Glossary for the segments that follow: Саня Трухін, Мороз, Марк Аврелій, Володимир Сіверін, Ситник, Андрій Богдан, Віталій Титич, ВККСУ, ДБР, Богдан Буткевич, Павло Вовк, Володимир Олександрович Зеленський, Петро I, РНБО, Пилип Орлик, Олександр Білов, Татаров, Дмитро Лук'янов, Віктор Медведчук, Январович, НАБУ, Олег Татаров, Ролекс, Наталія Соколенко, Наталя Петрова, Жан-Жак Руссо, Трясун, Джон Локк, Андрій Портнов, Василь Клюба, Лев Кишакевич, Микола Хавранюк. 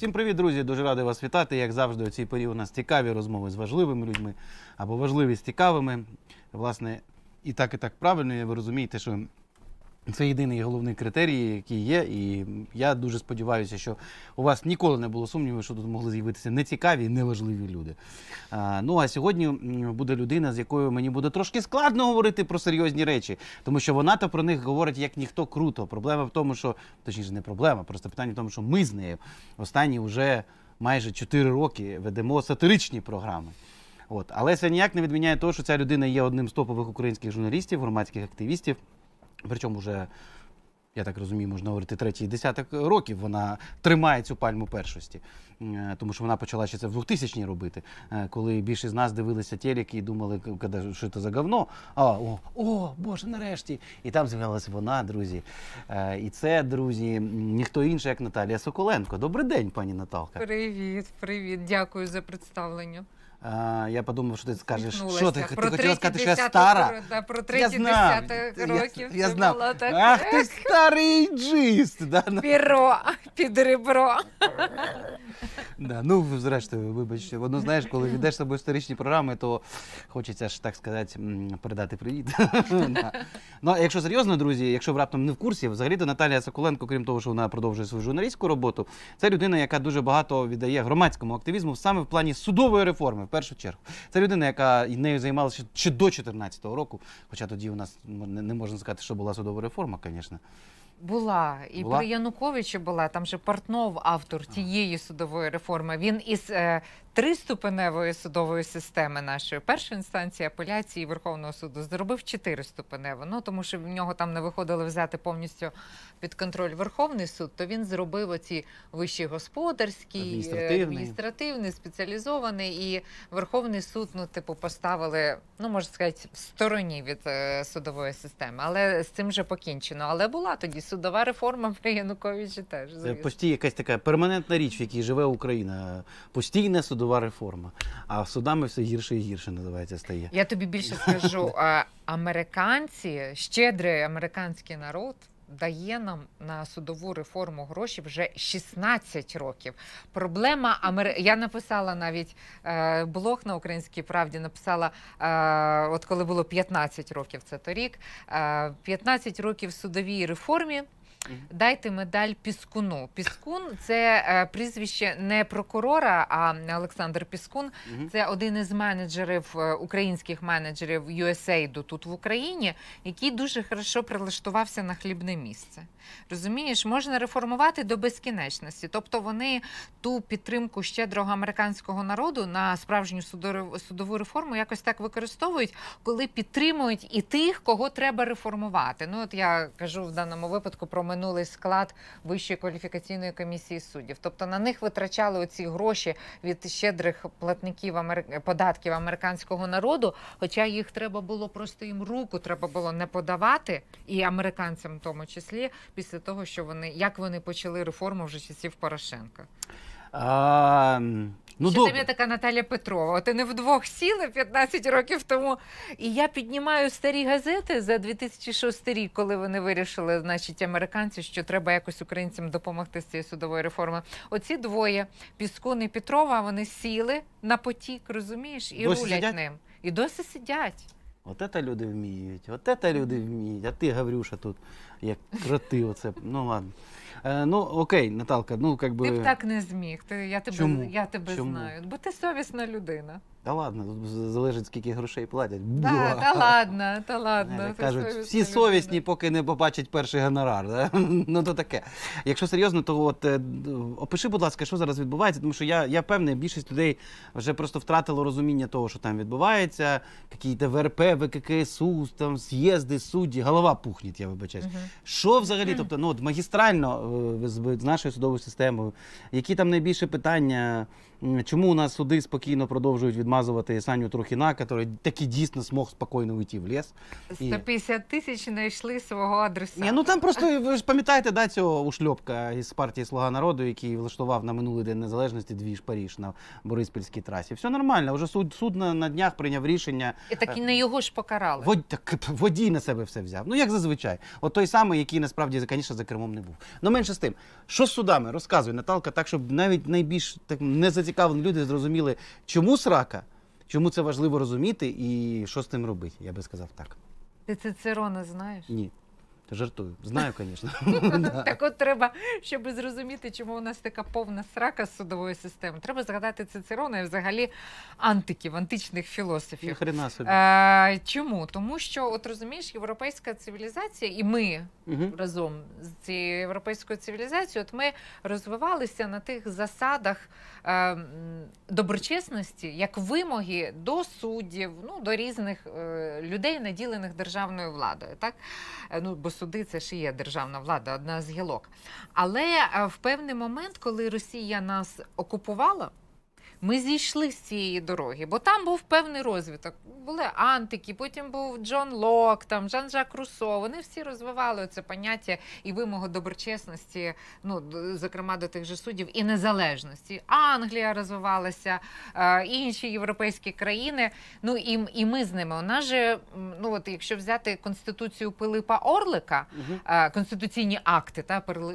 Всім привіт, друзі! Дуже радий вас вітати. Як завжди, у цій порі у нас цікаві розмови з важливими людьми, або важливі з цікавими. Власне, і так правильно, ви розумієте, що це єдиний головний критерій, який є. І я дуже сподіваюся, що у вас ніколи не було сумнівів, що тут могли з'явитися нецікаві і неважливі люди. Ну, а сьогодні буде людина, з якою мені буде трошки складно говорити про серйозні речі. Тому що вона-то про них говорить, як ніхто, круто. Проблема в тому, що... Точніше, не проблема, просто питання в тому, що ми з нею останні вже майже 4 роки ведемо сатиричні програми. Але це ніяк не відміняє того, що ця людина є одним з топових українських журналістів, громадських активістів. Причому вже, я так розумію, можна говорити, третій десяток років вона тримає цю пальму першості. Тому що вона почала ще це в 2000-ні робити, коли більшість з нас дивилися телек і думали, що це за говно. О, боже, нарешті! І там з'являлася вона, друзі. І це, друзі, ніхто інший, як Наталія Соколенко. Добрий день, пані Наталка. Привіт, привіт. Дякую за представлення. Я подумав, що ти скажеш, що ти хотіла сказати, що я стара? Про треті десятих років ти була така. Ах ти старий джист! Піро під ребро. Ну, зрештою, вибачте, воно, знаєш, коли ведеш з собою історичні програми, то хочеться ж, так сказати, передати привіт. Ну, а якщо серйозно, друзі, якщо раптом не в курсі, взагалі-то Наталія Соколенко, крім того, що вона продовжує свою журналістську роботу, це людина, яка дуже багато віддає громадському активізму саме в плані судової реформи. В першу чергу. Це людина, яка нею займалася ще до 2014 року, хоча тоді у нас не можна сказати, що була судова реформа, звісно. Була. І при Януковичі була. Там же Портнов, автор тієї судової реформи. Він із триступеневої судової системи нашої першої інстанції, апеляції Верховного суду зробив 4-ступеневу. Ну, тому що в нього там не виходило взяти повністю під контроль Верховний суд, то він зробив оці вищі господарські, адміністративні, спеціалізовані. І Верховний суд, ну, типу, поставили, ну, можна сказати, в стороні від судової системи. Але з цим вже покінчено. Але була тоді судова реформа при Януковичі теж. Це якась така перманентна річ, в якій живе Україна. Постійна судова реформа. А судами все гірше і гірше, називається, стає. Я тобі більше скажу. Американці, щедрий американський народ дає нам на судову реформу гроші вже 16 років. Проблема... Я написала навіть блог на Українській правді, написала, от коли було 15 років, це торік, 15 років судовій реформі, дайте медаль Піскуну. Піскун – це прізвище не прокурора, а Олександр Піскун. Це один із менеджерів, українських менеджерів USAID тут в Україні, який дуже хорошо прилаштувався на хлібне місце. Розумієш, можна реформувати до безкінечності. Тобто вони ту підтримку щедрого американського народу на справжню судову реформу якось так використовують, коли підтримують і тих, кого треба реформувати. Ну от я кажу в даному випадку про минулий склад Вищої кваліфікаційної комісії суддів. Тобто на них витрачали оці гроші від щедрих платників податків американського народу, хоча їх треба було просто їм руку, треба було не подавати, і американцям в тому числі, після того, що вони, як вони почали реформу вже часів Порошенка. Що там є така Наталя Петрова. От і не вдвох сіли 15 років тому. І я піднімаю старі газети за 2006 рік, коли вони вирішили, значить, американці, що треба якось українцям допомогти з цієї судової реформи. Оці двоє, Піскун і Петрова, вони сіли на потік, розумієш, і рулять ним. І досі сидять. Оце люди вміють, а ти, Гаврюша, тут як кроти оце, ну ладно. Ну окей, Наталка, ну як би... Ти б так не зміг, я тебе знаю, бо ти совісна людина. Та ладно, тут залежить, скільки грошей платять. Та ладно. Кажуть, всі совісні, поки не побачать перший гонорар. Ну, то таке. Якщо серйозно, то от опиши, будь ласка, що зараз відбувається, тому що я певний, більшість людей вже просто втратило розуміння того, що там відбувається. Якісь ВРП, ВККСУ, там, з'їзди, судді, голова пухне, я вибачаюсь. Що взагалі, тобто, ну, от магістрально з нашою судовою системою, які там найбільше питання, чому у нас суди спокійно продовжують відмазувати Саню Трухіна, який таки дійсно змог спокійно уйти в ліс. 150 тисяч знайшли свого адресата. Ну там просто, ви ж пам'ятаєте, цього ушльопка із партії «Слуга народу», який влаштував на минулий День Незалежності двіж Париж на Бориспільській трасі. Все нормально, вже суд на днях прийняв рішення. І так і не його ж покарали. Водій на себе все взяв. Ну як зазвичай. От той роками, який насправді, звісно, за кермом не був. Ну, менше з тим, що з судами? Розказує Наталка так, щоб навіть найбільш незацікавлені люди зрозуміли, чому срака, чому це важливо розуміти і що з тим робити, я би сказав так. Ти Цицерона знаєш? Ні. Жартую. Знаю, звісно. Так от треба, щоб зрозуміти, чому у нас така повна срака з судовою системою, треба згадати Цицерона і взагалі антиків, античних філософів. Ніхрена собі. Чому? Тому що, от розумієш, європейська цивілізація, і ми разом з цією європейською цивілізацією, от ми розвивалися на тих засадах доброчесності, як вимоги до суддів, до різних людей, наділених державною владою. Бо суди – це ж і є державна влада, одна з гілок. Але в певний момент, коли Росія нас окупувала, ми зійшли з цієї дороги, бо там був певний розвиток. Були антики, потім був Джон Локк, Жан-Жак Руссо. Вони всі розвивали це поняття і вимоги доброчесності, зокрема до тих же суддів, і незалежності. Англія розвивалася, інші європейські країни, і ми з ними. У нас же, якщо взяти Конституцію Пилипа Орлика, конституційні акти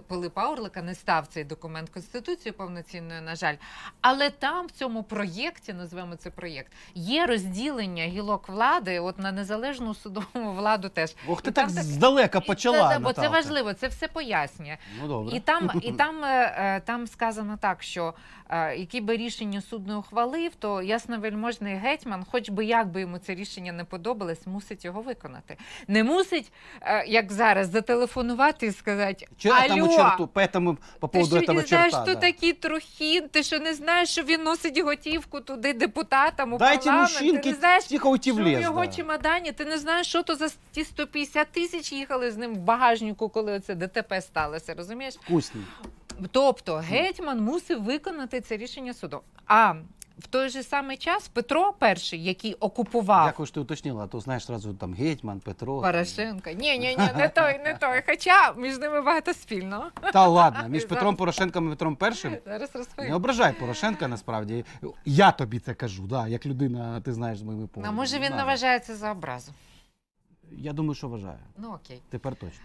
Пилипа Орлика, не став цей документ Конституцією повноцінною, на жаль, але там в цьому проєкті, називаємо це проєкт, є розділення гілок влади, от на незалежну судову владу теж. Ох, ти так здалека почала, Наталка. Це важливо, це все пояснює. І там сказано так, що які би рішення суд не ухвалив, то ясновельможний гетьман, хоч би як би йому це рішення не подобалось, мусить його виконати. Не мусить, як зараз, зателефонувати і сказати: «Алло, ти що не знаєш, хто такий Трухін, ти що не знаєш, що він носить готівку туди депутатам у парламент, ти не знаєш, що в його чемодані, ти не знаєш, що то за ті 150 тисяч їхали з ним в багажнику, коли оце ДТП сталося, розумієш?» Тобто гетьман мусив виконати це рішення суду. А в той же самий час Петро I, який окупував... Дякую, що ти уточнила, а то знаєш, одразу там гетьман, Петро... Порошенко. Ні, не той. Хоча між ними багато спільного. Та ладно, між Петром Порошенком і Петром I? Не ображай Порошенка, насправді. Я тобі це кажу, як людина, ти знаєш, з моїми поглядами. А може він не вважає це за образу? Я думаю, що вважаю. Ну окей. Тепер точно.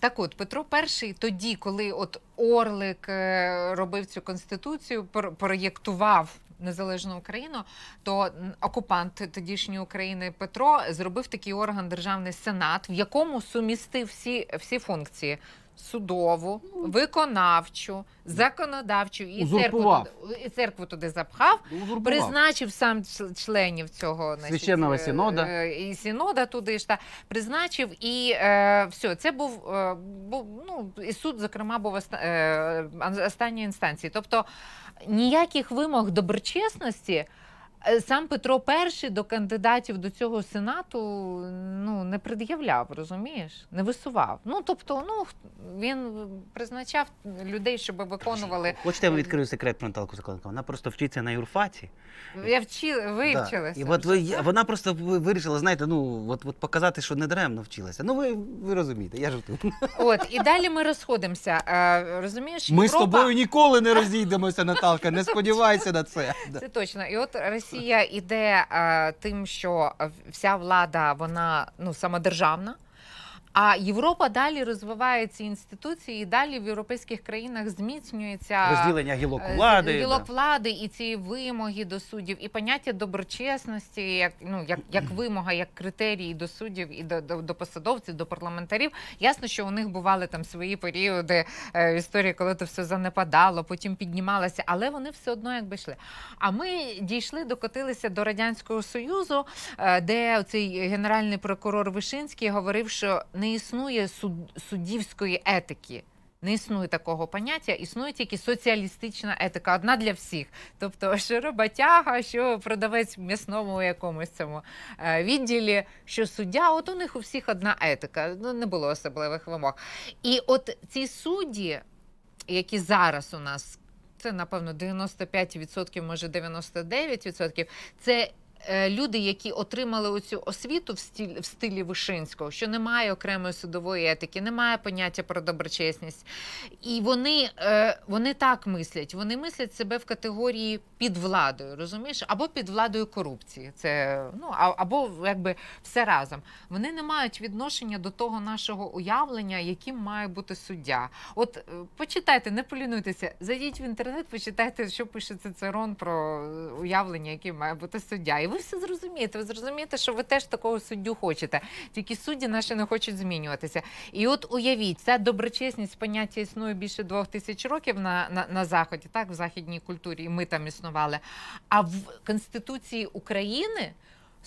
Так от, Петро I тоді, коли Орлик робив цю конституцію, проєктував незалежну Україну, то окупант тодішньої України Петро зробив такий орган державний сенат, в якому сумістив всі функції: судову, виконавчу, законодавчу, і церкву туди запхав, призначив сам членів цього священного синода, і синода туди ж, призначив, і все, це був, і суд, зокрема, був останньої інстанції. Тобто ніяких вимог доброчесності сам Петро I до кандидатів до цього сенату не пред'являв, розумієш? Не висував. Ну, тобто, він призначав людей, щоб виконували... Хочете, я вам відкрию секрет про Наталку Соколенко? Вона просто вчиться на юрфаці. Я вивчилася. І от вона просто вирішила, знаєте, показати, що не даремно вчилася. Ну, ви розумієте, я жартую. От, і далі ми розходимося, розумієш? Ми з тобою ніколи не розійдемося, Наталка, не сподівайся на це. Це точно. І от Росія іде тим, що вся влада, вона самодержавна, а Європа далі розвиває ці інституції, і далі в європейських країнах зміцнюється розділення гілок влади і ці вимоги до суддів, і поняття доброчесності, як вимога, як критерії до суддів, і до посадовців, до парламентарів. Ясно, що у них бували там свої періоди в історії, коли це все занепадало, потім піднімалося, але вони все одно якби йшли. А ми дійшли, докотилися до Радянського Союзу, де цей генеральний прокурор Вишинський говорив, що не існує суддівської етики, не існує такого поняття, існує тільки соціалістична етика, одна для всіх. Тобто, що роботяга, що продавець в м'ясному якомусь цьому відділі, що суддя, от у них у всіх одна етика, не було особливих вимог. І от ці судді, які зараз у нас, це, напевно, 95%, може 99%, це люди, які отримали оцю освіту в стилі Вишинського, що немає окремої судової етики, немає поняття про доброчесність. І вони так мислять. Вони мислять себе в категорії під владою, розумієш? Або під владою корупції. Це, ну, або якби все разом. Вони не мають відношення до того нашого уявлення, яким має бути суддя. От почитайте, не полінуйтеся, зайдіть в інтернет, почитайте, що пише Цицерон про уявлення, яким має бути суддя. І ви все зрозумієте, ви зрозумієте, що ви теж такого суддю хочете. Тільки судді наші не хочуть змінюватися. І от уявіть, ця доброчесність, поняття існує більше 2000 років на Заході, так, в західній культурі, і ми там існували. А в Конституції України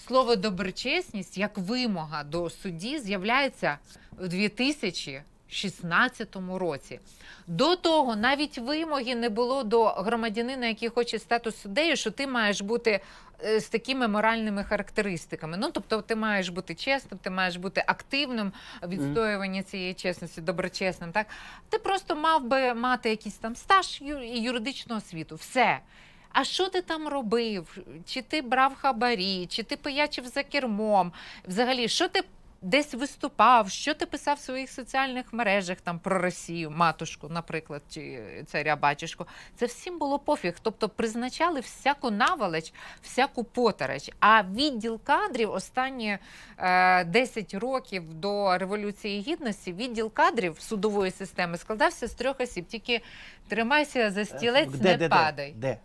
слово «доброчесність» як вимога до судді з'являється в 2016 році. До того навіть вимоги не було до громадянина, який хоче статус суддею, що ти маєш бути з такими моральними характеристиками. Ну, тобто ти маєш бути чесним, ти маєш бути активним в відстоюванні цієї чесності, доброчесним. Так? Ти просто мав би мати якийсь там стаж і юридичну освіту. Все. А що ти там робив? Чи ти брав хабарі? Чи ти пиячив за кермом? Взагалі, що ти десь виступав? Що ти писав в своїх соціальних мережах там про Росію, матушку, наприклад, чи царя-батюшку? Це всім було пофіг. Тобто призначали всяку наволоч, всяку потарач. А відділ кадрів останні 10 років до Революції Гідності, відділ кадрів судової системи складався з 3 осіб. Тільки тримайся за стілець, не падай. Де?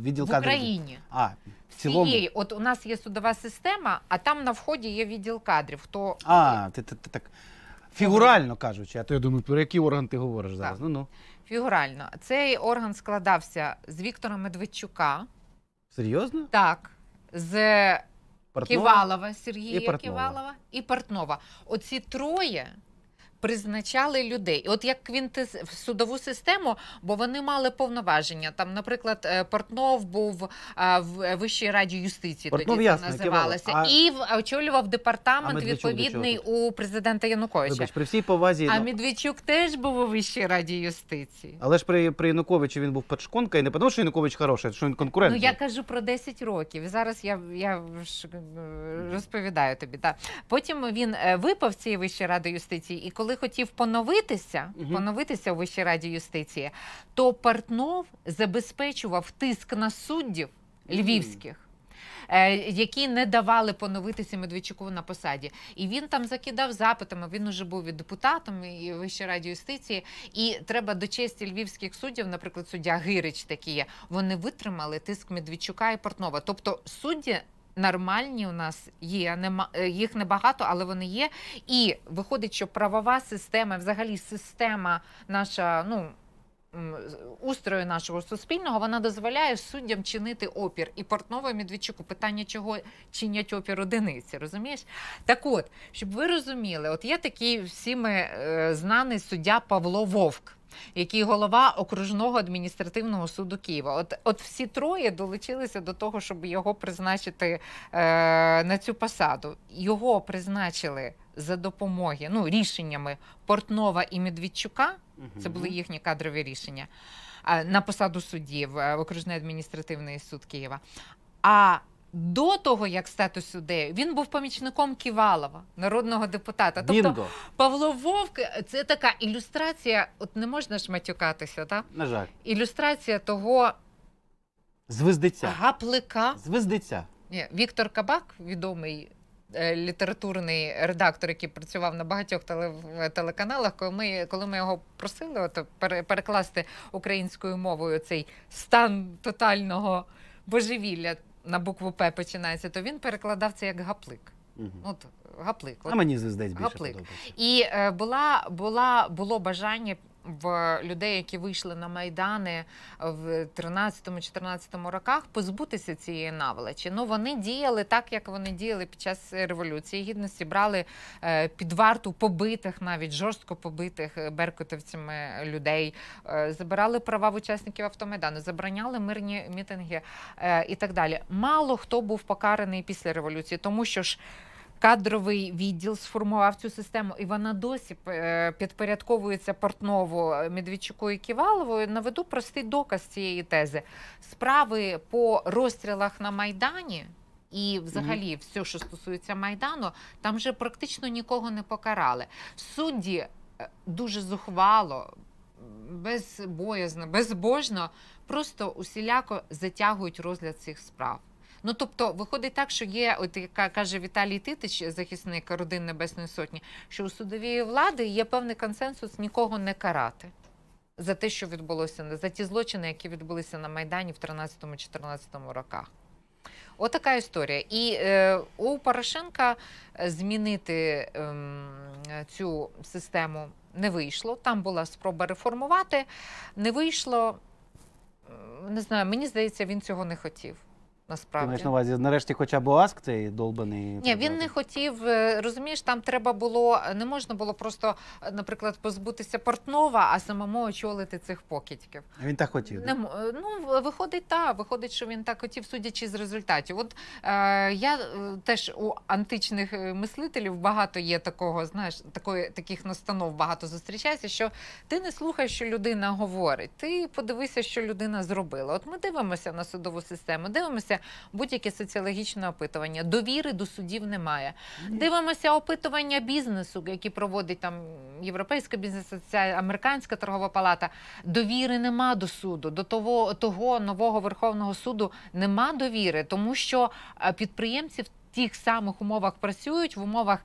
Відділ кадрів? В Україні. А, всієї. От у нас є судова система, а там на вході є відділ кадрів. Хто... А, ти так фігурально кажучи. А то я думаю, про який орган ти говориш зараз? Так. Ну. Фігурально. Цей орган складався з Віктора Медведчука. Серйозно? Так. З Портнова? Ківалова, Сергія Ківалова і Портнова. Оці троє призначали людей. От як в судову систему, бо вони мали повноваження. Там, наприклад, Портнов був в Вищій раді юстиції, тоді це називалося. І очолював департамент відповідний у президента Януковича. Вибач, при всій повазі... А Медведчук теж був у Вищій раді юстиції. Але ж при Януковичі він був підшконка, і не тому, що Янукович хороший, що він конкурент. Ну, я кажу про 10 років. Зараз я розповідаю тобі. Потім він випав з цієї Вищої ради юстиції, і коли хотів поновитися у Вищій раді юстиції, то Портнов забезпечував тиск на суддів львівських, які не давали поновитися Медведчуку на посаді. І він там закидав запитами, він уже був і депутатом, і в Вищій раді юстиції, і треба до честі львівських суддів, наприклад, суддя Гирич такі є, вони витримали тиск Медведчука і Портнова. Тобто судді нормальні у нас є, їх небагато, але вони є. І виходить, що правова система, взагалі система наша, ну, устрою нашого суспільного, вона дозволяє суддям чинити опір. І Портнову, і Медведчуку питання, чого чинять опір одиниці, розумієш? Так от, щоб ви розуміли, от є такий всіми знаний суддя Павло Вовк, який голова окружного адміністративного суду Києва. От всі троє долучилися до того, щоб його призначити на цю посаду. Його призначили за допомоги, ну, рішеннями Портнова і Медведчука, це були їхні кадрові рішення, на посаду суддів в окружний адміністративний суд Києва. А до того, як стати суддею, він був помічником Ківалова, народного депутата. Тобто Бінго. Павло Вовк – це така ілюстрація, от не можна ж матюкатися, так? На жаль. Ілюстрація того... Звездиця. Гаплика. Звездиця. Ні, Віктор Кабак, відомий літературний редактор, який працював на багатьох телеканалах, коли ми його просили от, перекласти українською мовою цей стан тотального божевілля, на букву «П» починається, то він перекладав це як «гаплик». От «гаплик». А мені звіздець більше подобається. І було бажання в людей, які вийшли на Майдани в 13-14 роках, позбутися цієї наволочі. Ну, вони діяли так, як вони діяли під час Революції Гідності, брали під варту побитих, навіть жорстко побитих беркутовцями людей, забирали права в учасників автомайдану, забороняли мирні мітинги і так далі. Мало хто був покараний після Революції, тому що ж кадровий відділ сформував цю систему, і вона досі підпорядковується Портнову, Медведчуку і Ківалову. Наведу простий доказ цієї тези. Справи по розстрілах на Майдані і взагалі все, що стосується Майдану, там вже практично нікого не покарали. Судді дуже зухвало, безбоязно, безбожно, просто усіляко затягують розгляд цих справ. Ну, тобто, виходить так, що є, от як каже Віталій Титич, захисник родин Небесної Сотні, що у судовій влади є певний консенсус нікого не карати за те, що відбулося, за ті злочини, які відбулися на Майдані в 2013-2014 роках. Отака історія. І у Порошенка змінити цю систему не вийшло. Там була спроба реформувати, не вийшло. Не знаю, мені здається, він цього не хотів. Ти маєш на увазі, нарешті хоча б ОАСК цей долбаний? Ні, він не хотів, розумієш, там треба було, не можна було просто, наприклад, позбутися Портнова, а самому очолити цих покидьків. Він так хотів? Ну, виходить, так, виходить, що він так хотів, судячи з результатів. От я теж у античних мислителів багато є такого, знаєш, таких настанов багато зустрічається, що ти не слухай, що людина говорить, ти подивися, що людина зробила. От ми дивимося на судову систему, дивимося будь-яке соціологічне опитування. Довіри до судів немає. Дивимося опитування бізнесу, які проводить там Європейська бізнес-асоціація, Американська торгова палата. Довіри нема до суду, до того нового Верховного суду нема довіри, тому що підприємців в тих самих умовах працюють, в умовах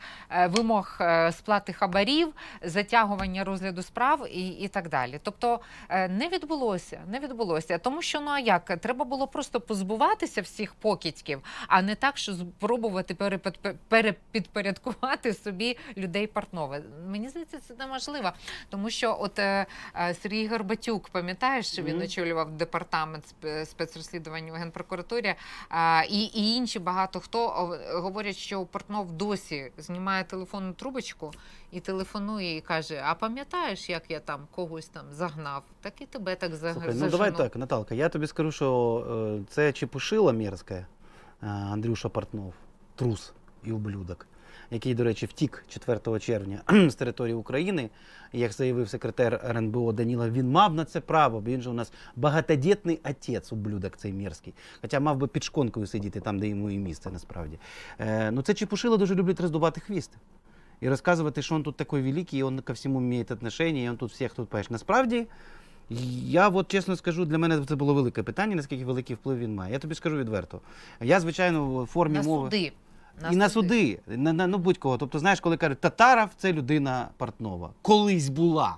вимог сплати хабарів, затягування розгляду справ і так далі. Тобто не відбулося. Тому що, ну а як, треба було просто позбуватися всіх покидьків, а не так, що спробувати перепідпорядкувати собі людей Портнова. Мені здається, це неможливо. Тому що от Сергій Горбатюк, пам'ятаєш, що він очолював департамент спецрозслідувань у Генпрокуратурі, і інші багато хто говорять, що Портнов досі знімає телефонну трубочку і телефонує, і каже, а пам'ятаєш, як я там когось там загнав? Так і тебе так загнав. Ну давай так, Наталка, я тобі скажу, що це чепушила мерзка Андрюша Портнов, трус і ублюдок, який, до речі, втік 4 червня з території України. Як заявив секретар РНБО Даніла, він мав на це право, бо він же у нас багатодітний отець, ублюдок цей мерзкий. Хоча мав би під шконкою сидіти там, де йому і місце, насправді. Ну це чепушило дуже люблять роздувати хвіст і розказувати, що він тут такий великий, і він ко всьому має відношення, і він тут всіх тут паєш. Насправді, я от чесно скажу, для мене це було велике питання, наскільки великий вплив він має. Я тобі скажу відверто. Я, звичайно, в формі мови... І на суди, ну будь-кого. Тобто, знаєш, коли кажуть, Татаров – це людина Портнова. Колись була.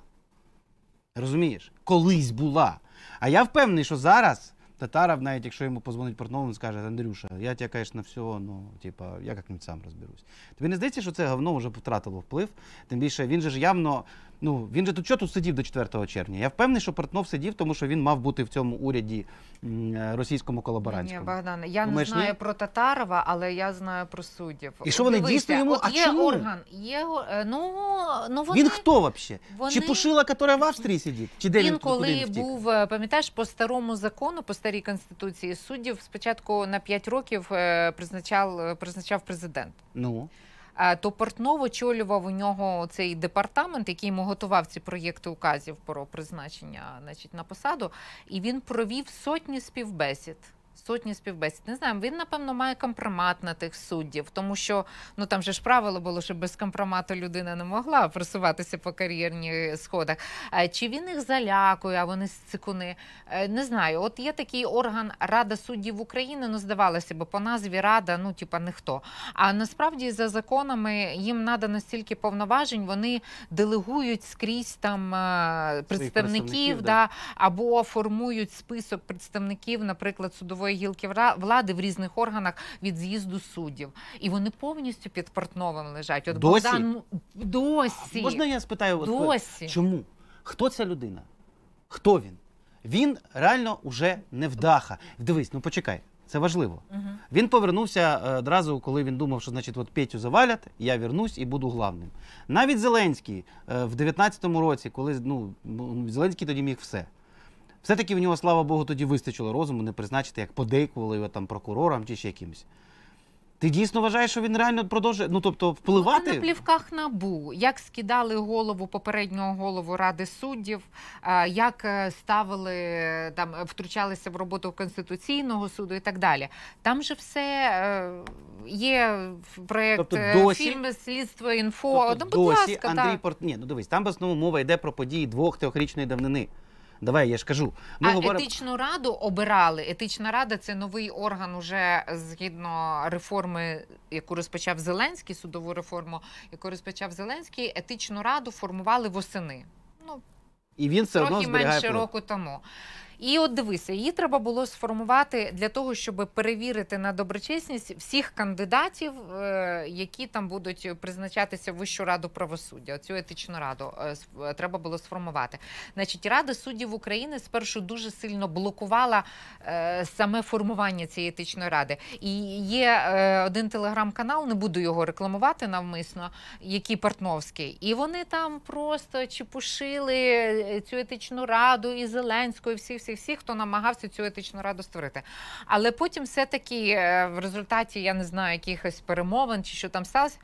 Розумієш? Колись була. А я впевнений, що зараз Татаров, навіть якщо йому подзвонить Портнов, він скаже, Андрюша, я тебе, звісно, все, ну, типа, я як-небудь сам розберусь. Тобі не здається, що це говно вже втратило вплив? Тим більше, він же ж явно, ну, він же тут, що тут сидів до 4 червня? Я впевнений, що Портнов сидів, тому що він мав бути в цьому уряді російському колаборантському. Ні, Богдане, я не знаю про Татарова, але я знаю про суддів. І що вони дійсно йому, а чому? Він хто взагалі? Чи Пушила, яка в Австрії сидить? Він коли був, пам'ятаєш, по старому закону, по старій Конституції суддів спочатку на 5 років призначав президент. Ну? То Портнов очолював у нього цей департамент, який йому готував ці проєкти указів про призначення, значить, на посаду, і він провів сотні співбесід. Не знаю, він, напевно, має компромат на тих суддів, тому що, ну, там же ж правило було, що без компромату людина не могла просуватися по кар'єрній сходах. Чи він їх залякує, а вони сцикуни? Не знаю. От є такий орган Рада суддів України, ну, здавалося б, по назві Рада, ну, типа, ніхто. А насправді, за законами, їм надано стільки повноважень, вони делегують скрізь там представників, да, або формують список представників, наприклад, судової гілки влади в різних органах від з'їзду суддів. І вони повністю під Портновим лежать. От досі? Богдан... Досі. Можна я спитаю? Досі. Чому? Хто ця людина? Хто він? Він реально уже невдаха. Дивись, ну почекай. Це важливо. Він повернувся одразу, коли він думав, що, значить, от Петю завалять, я вернусь і буду главним. Навіть Зеленський в 19-му році, коли, ну, Зеленський тоді міг все. Все-таки в нього, слава Богу, тоді вистачило розуму не призначити, як подейкували його там прокурором чи ще якимось. Ти дійсно вважаєш, що він реально продовжує, ну, тобто, впливати? Ну, на плівках НАБУ, як скидали голову, попереднього голову Ради суддів, як ставили, там, втручалися в роботу Конституційного суду і так далі. Там же все є проєкт, тобто, фільм «Слідство інфо». Тобто, ну, будь досі ласка, Андрій Портнов... Ні, ну, дивись, там в основному мова йде про події двох трьохрічної давнини. Давай, я ж кажу. Ми Етичну раду обирали. Етична рада – це новий орган уже згідно реформи, яку розпочав Зеленський, судову реформу, яку розпочав Зеленський, етичну раду формували восени. Ну, і він все одно зберігає менше року тому. І от дивися, її треба було сформувати для того, щоб перевірити на доброчесність всіх кандидатів, які там будуть призначатися в Вищу раду правосуддя. Цю етичну раду треба було сформувати. Значить, Рада суддів України спершу дуже сильно блокувала саме формування цієї етичної ради. І є один телеграм-канал, не буду його рекламувати навмисно, який Портновський. І вони там просто чепушили цю етичну раду і Зеленського, і всі, хто намагався цю етичну раду створити. Але потім все-таки в результаті, я не знаю, якихось перемовин чи що там сталося,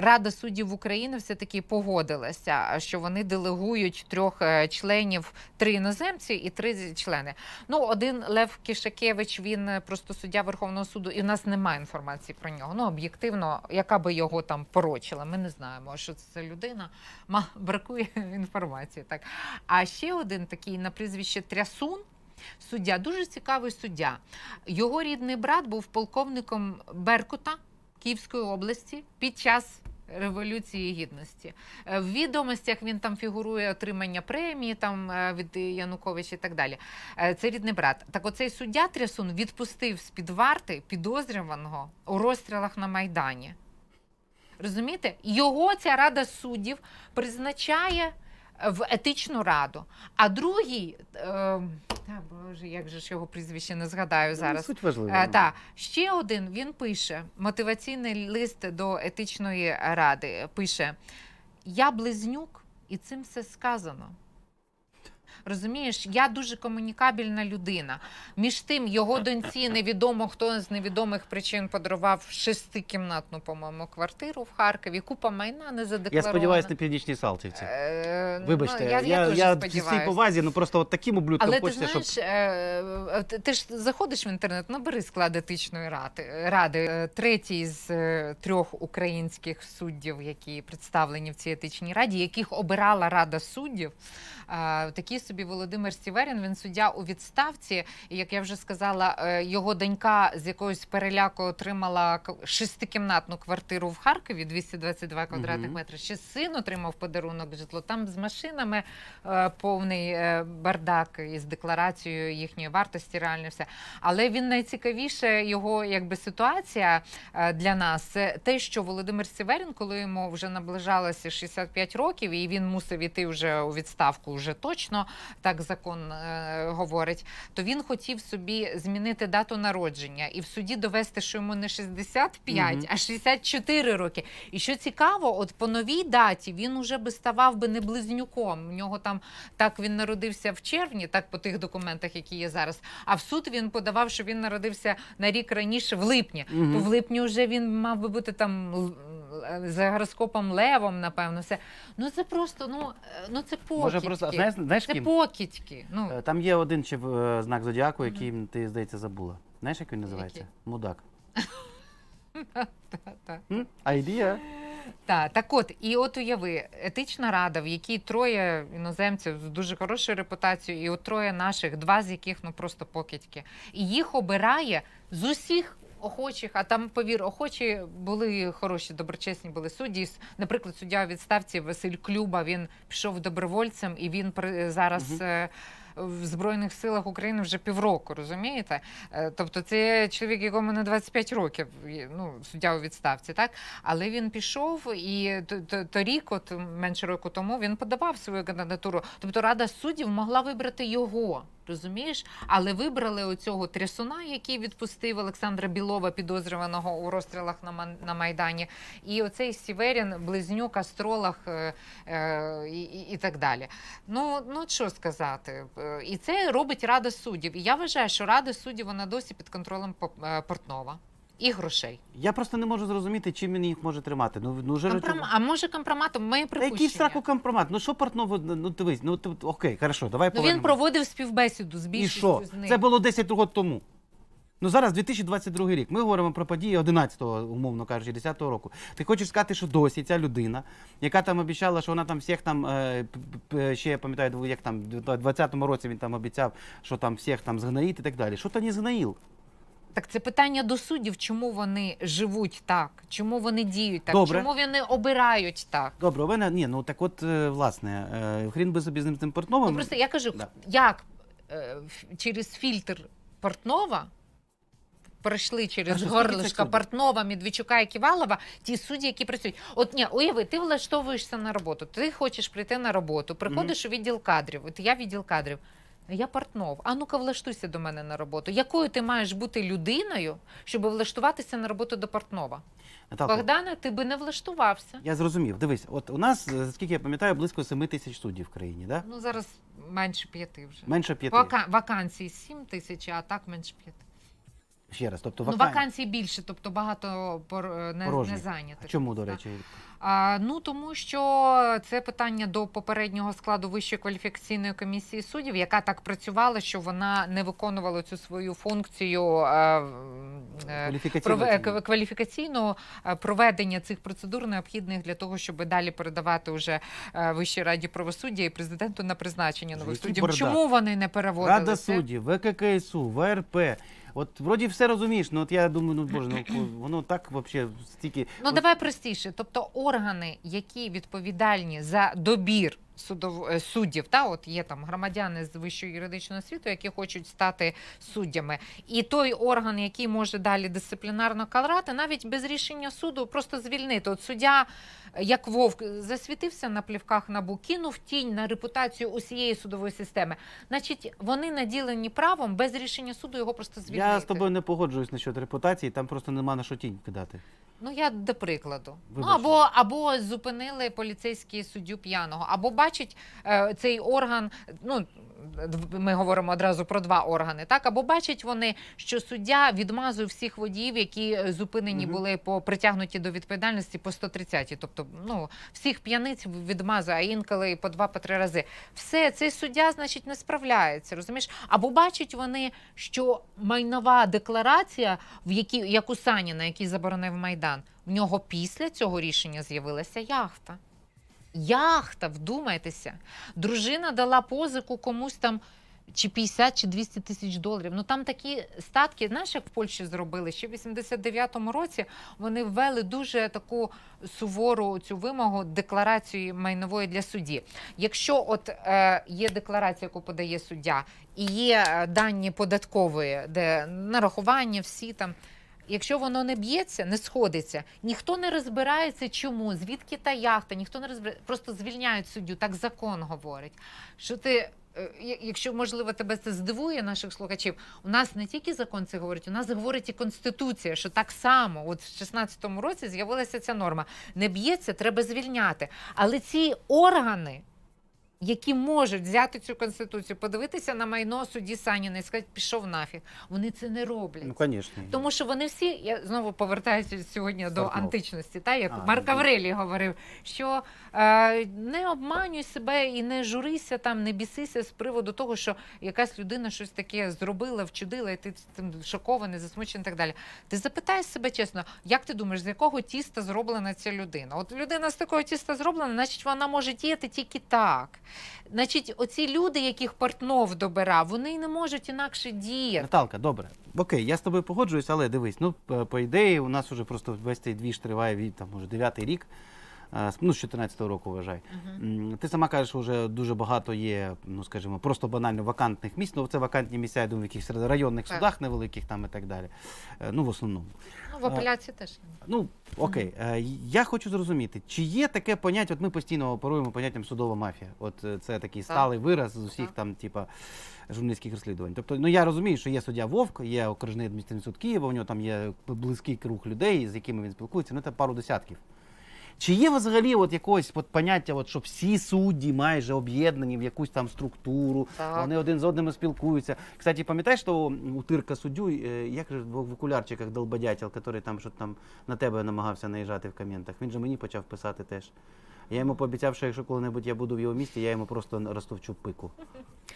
Рада суддів України все-таки погодилася, що вони делегують трьох членів, 3 іноземці і 3 члени. Ну, один Лев Кишакевич, він просто суддя Верховного суду, і в нас немає інформації про нього. Ну, об'єктивно, яка би його там порочила, ми не знаємо, що це за людина. Бракує інформації, так. А ще один такий на прізвище Трясун, суддя, дуже цікавий суддя. Його рідний брат був полковником Беркута Київської області під час Революції Гідності. В відомостях він там фігурує отримання премії там від Януковича і так далі. Це рідний брат. Так оцей суддя Трясун відпустив з-під варти підозрюваного у розстрілах на Майдані. Розумієте? Його ця Рада суддів призначає в етичну раду. А другий, боже, як же ж його прізвище, не згадаю зараз. Суть важлива. Ще один, він пише, мотиваційний лист до етичної ради, пише: «Я близнюк, і цим все сказано». Розумієш, я дуже комунікабельна людина. Між тим, його доньці невідомо, хто з невідомих причин подарував 6-кімнатну, по-моєму, квартиру в Харкові, купа майна незадекларована. Я сподіваюся, на Північній Салтівці. Вибачте, я в цій повазі, ну просто от таким ублюдком хочеться, щоб... Але ти ж заходиш в інтернет, набери склад етичної ради. 3 з 3 українських суддів, які представлені в цій етичній раді, яких обирала Рада суддів, такі собі Володимир Сіверін, він суддя у відставці, і, як я вже сказала, його донька з якогось переляку отримала 6-кімнатну квартиру в Харкові, 222 квадратних метри, ще син отримав подарунок житло, там з машинами повний бардак із декларацією їхньої вартості, реально все. Але він найцікавіше, його якби ситуація для нас, це те, що Володимир Сіверін, коли йому вже наближалося 65 років, і він мусив іти вже у відставку, вже точно, так закон говорить, то він хотів собі змінити дату народження і в суді довести, що йому не 65, а 64 роки. І що цікаво, от по новій даті він уже би ставав би не близнюком. У нього там, так він народився в червні, так по тих документах, які є зараз, а в суд він подавав, що він народився на рік раніше, в липні. То в липні вже він мав би бути там... за гороскопом Левом, напевно, все. Ну, це просто, ну, це покидьки. Може, знаєш, це покидьки. Ну. Там є один знак зодіаку, який ти, здається, забула. Знаєш, як він називається? Який? Мудак. Айдія. Так от, і от уяви, етична рада, в якій 3 іноземців з дуже хорошою репутацією, і от 3 наших, 2 з яких, ну, просто покидьки. І їх обирає з усіх охочих, а там, повір, охочі були хороші, доброчесні були судді. Наприклад, суддя у відставці Василь Клюба, він пішов добровольцем, і він зараз в Збройних силах України вже півроку, розумієте? Тобто це чоловік, якому на 25 років, ну, суддя у відставці, так? Але він пішов, і торік, от менше року тому, він подавав свою кандидатуру. Тобто Рада суддів могла вибрати його, розумієш? Але вибрали оцього Трясуна, який відпустив Олександра Білова, підозрюваного у розстрілах на Майдані, і оцей Сіверін, близнюк, астролог і так далі. Ну, що сказати? І це робить Рада суддів. І я вважаю, що Рада суддів, вона досі під контролем Портнова. і грошей. Я просто не можу зрозуміти, чим він їх може тримати. А може компроматом? Моє припущення. Який страх у компромат? Ну що Портнов, ну дивись, ну окей, хорошо, давай повернемо. Він проводив співбесіду з більшістю з них. Це було 10 років тому. Ну зараз 2022 рік. Ми говоримо про події 11-го, умовно кажучи, 10-го року. Ти хочеш сказати, що досі ця людина, яка там обіцяла, що вона там всіх там, ще я пам'ятаю, як там в 20-му році він там обіцяв, що там всіх там згноїть і так далі. Що-то не згноїв. Так це питання до суддів, чому вони живуть так, чому вони діють так, чому вони обирають так. Добре, у мене, ні, ну так от, власне, хрін би собі з ним Портновим. Ну просто я кажу, як через фільтр Портнова пройшли через горлишко Портнова, Медведчука і Ківалова ті судді, які працюють. От, ні, уяви, ти влаштовуєшся на роботу, ти хочеш прийти на роботу, приходиш у відділ кадрів, от я відділ кадрів. Я Портнов. А ну-ка влаштуйся до мене на роботу. Якою ти маєш бути людиною, щоб влаштуватися на роботу до Портнова? Богдане, ти би не влаштувався. Я зрозумів. Дивись, от у нас, скільки я пам'ятаю, близько 7 тисяч суддів в країні, так? Ну зараз менше 5 вже. Менше 5. Вакансій 7 тисяч, а так менше 5. Ще раз, тобто вакансій більше, тобто багато не зайнятих. Чому, до речі? Ну, тому що це питання до попереднього складу Вищої кваліфікаційної комісії суддів, яка так працювала, що вона не виконувала цю свою функцію кваліфікаційного проведення цих процедур, необхідних для того, щоб далі передавати вже Вищій раді правосуддя і президенту на призначення нових суддів. Чому вони не переводили це? Рада суддів, ВККСУ, ВРП. От, вроді, все розумієш, але я думаю, ну, боже, воно так, взагалі, стільки... Ну, давай простіше. Тобто, органи, які відповідальні за добір суддів, от є там громадяни з вищого юридичного освіту, які хочуть стати суддями, і той орган, який може далі дисциплінарно карати, навіть без рішення суду просто звільнити. От суддя, як вовк, засвітився на плівках НАБУ, кинув тінь на репутацію усієї судової системи. Значить, вони наділені правом без рішення суду його просто звільнити. Я з тобою не погоджуюсь насчет репутації, там просто нема на що тінь кидати. Ну, я до прикладу. Або зупинили поліцейські суддю п'яного, або бачить цей орган, ну, ми говоримо одразу про два органи, так? Або бачать вони, що суддя відмазує всіх водіїв, які зупинені були по притягнуті до відповідальності по 130-ті. Тобто, ну, всіх п'яниць відмазує, а інколи і по 2-3 рази. Все, цей суддя, значить, не справляється, розумієш? Або бачать вони, що майнова декларація, як у Саніна, який заборонив Майдан, в нього після цього рішення з'явилася яхта. Яхта, вдумайтеся, дружина дала позику комусь там чи 50, чи 200 тисяч доларів. Ну там такі статки, знаєш, як в Польщі зробили, ще в 89-му році вони ввели дуже таку сувору цю вимогу декларації майнової для судді. Якщо от є декларація, яку подає суддя, і є дані податкової, де нарахування всі там, якщо воно не б'ється, не сходиться, ніхто не розбирається чому, звідки та яхта, ніхто не розбирається, просто звільняють суддю, так закон говорить. Що ти, якщо, можливо, тебе це здивує, наших слухачів, у нас не тільки закон це говорить, у нас говорить і Конституція, що так само, от в 16-му році з'явилася ця норма. Не б'ється, треба звільняти. Але ці органи, які можуть взяти цю Конституцію, подивитися на майно судді Саніна і сказати, пішов нафіг. Вони це не роблять. Ну, звісно. Тому що вони всі, я знову повертаюся сьогодні до античності, як Марк Аврелій говорив, що не обманюй себе і не журися, не бісися з приводу того, що якась людина щось таке зробила, вчудила, і ти шокований, засмучений і так далі. Ти запитай себе чесно, як ти думаєш, з якого тіста зроблена ця людина? От людина з такого тіста зроблена, значить вона може діяти тільки так. Значить, оці люди, яких Портнов добирав, вони не можуть інакше діяти. Наталка, добре. Окей, я з тобою погоджуюсь, але дивись, ну, по ідеї, у нас вже просто весь цей двіж триває від, там, уже 9-й рік, ну, з 14-го року, вважай. Ти сама кажеш, що вже дуже багато є, ну, скажімо, просто банально вакантних місць, ну, це вакантні місця, я думаю, в якихось районних судах невеликих там і так далі, ну, в основному. Ну, в апеляції теж. Ну, окей. Я хочу зрозуміти, чи є таке поняття, от ми постійно оперуємо поняттям судова мафія. От це такий сталий вираз з усіх там, типа, журналістських розслідувань. Тобто, ну, я розумію, що є суддя Вовк, є окружний адміністративний суд Києва, у нього там є близький круг людей, з якими він спілкується, ну, це пару десятків. Чи є взагалі от якогось от поняття, от, що всі судді майже об'єднані в якусь там структуру, так, вони один з одним спілкуються? Кстати, пам'ятаєш того утирка суддю, як же в окулярчиках долбодятел, який там, що там на тебе намагався наїжджати в коментах? Він же мені почав писати теж. Я йому пообіцяв, що якщо коли-небудь я буду в його місті, я йому просто розтовчу пику.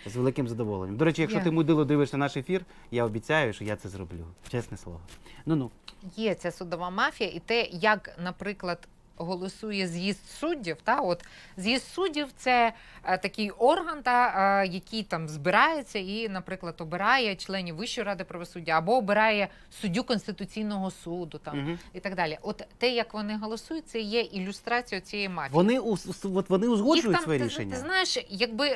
З великим задоволенням. До речі, якщо ти, мудило, дивишся наш ефір, я обіцяю, що я це зроблю. Чесне слово. Ну-ну. Є ця судова мафія, і те, як, наприклад, голосує з'їзд суддів. Та, от, з'їзд суддів – це такий орган, та, який там збирається і, наприклад, обирає членів Вищої ради правосуддя або обирає суддю Конституційного суду там, і так далі. От те, як вони голосують, це є ілюстрацією цієї мафії. Вони узгоджують там свої рішення? Ти знаєш, якби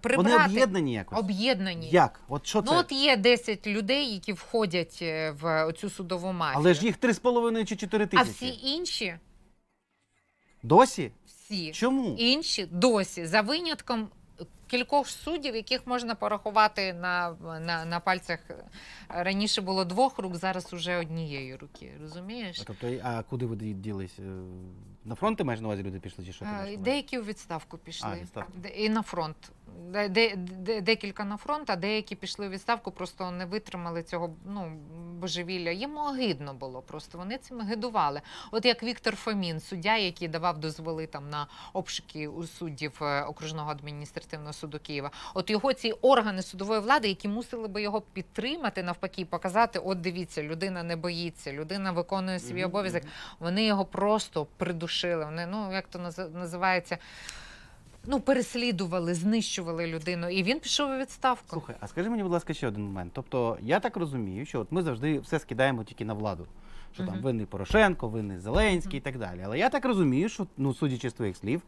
прибрати… Вони об'єднані якось? Об'єднані. Як? От що це? Ну, от є 10 людей, які входять в цю судову мафію. Але ж їх 3,5 чи 4 тисячі. А всі інші… Досі? Всі. Чому? Інші досі. За винятком кількох суддів, яких можна порахувати на пальцях. Раніше було 2 рук, зараз уже однієї руки. Розумієш? Тобто, а куди ви ділись? На фронт, ти маєш на увазі, люди пішли? Чи що? Деякі в відставку пішли. А, відставку. І на фронт. Декілька на фронт, а деякі пішли у відставку, просто не витримали цього, ну, божевілля. Їм огидно було просто, вони цим гидували. От як Віктор Фомін, суддя, який давав дозволи там на обшуки у суддів Окружного адміністративного суду Києва. От його ці органи судової влади, які мусили би його підтримати, навпаки, показати, от дивіться, людина не боїться, людина виконує свій обов'язок. Вони його просто придушили, вони, ну, як то називається... Ну, переслідували, знищували людину, і він пішов у відставку. Слухай, а скажи мені, будь ласка, ще один момент. Тобто, я так розумію, що от ми завжди все скидаємо тільки на владу. Що там винний Порошенко, винний Зеленський і так далі. Але я так розумію, що, ну, судячи з твоїх слів,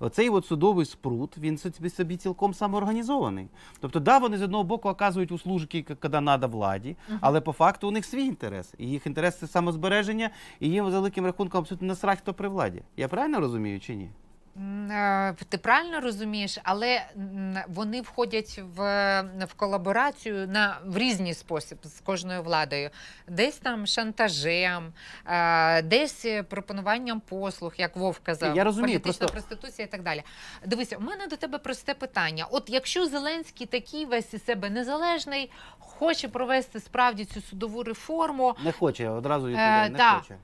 оцей от судовий спрут, він собі цілком самоорганізований. Тобто, да, вони з одного боку оказують услужки, коли треба владі, але по факту у них свій інтерес. І їх інтерес – це самозбереження, і їм за великим рахунком абсолютно насрать, хто при владі. Я правильно розумію чи ні? Ти правильно розумієш, але вони входять в колаборацію в різний спосіб з кожною владою. Десь там шантажем, десь пропонуванням послуг, як Вовк казав, політична проституція і так далі. Дивися, у мене до тебе просте питання. От якщо Зеленський такий весь із себе незалежний, хоче провести справді цю судову реформу… Не хоче, одразу відповідаю, не хоче.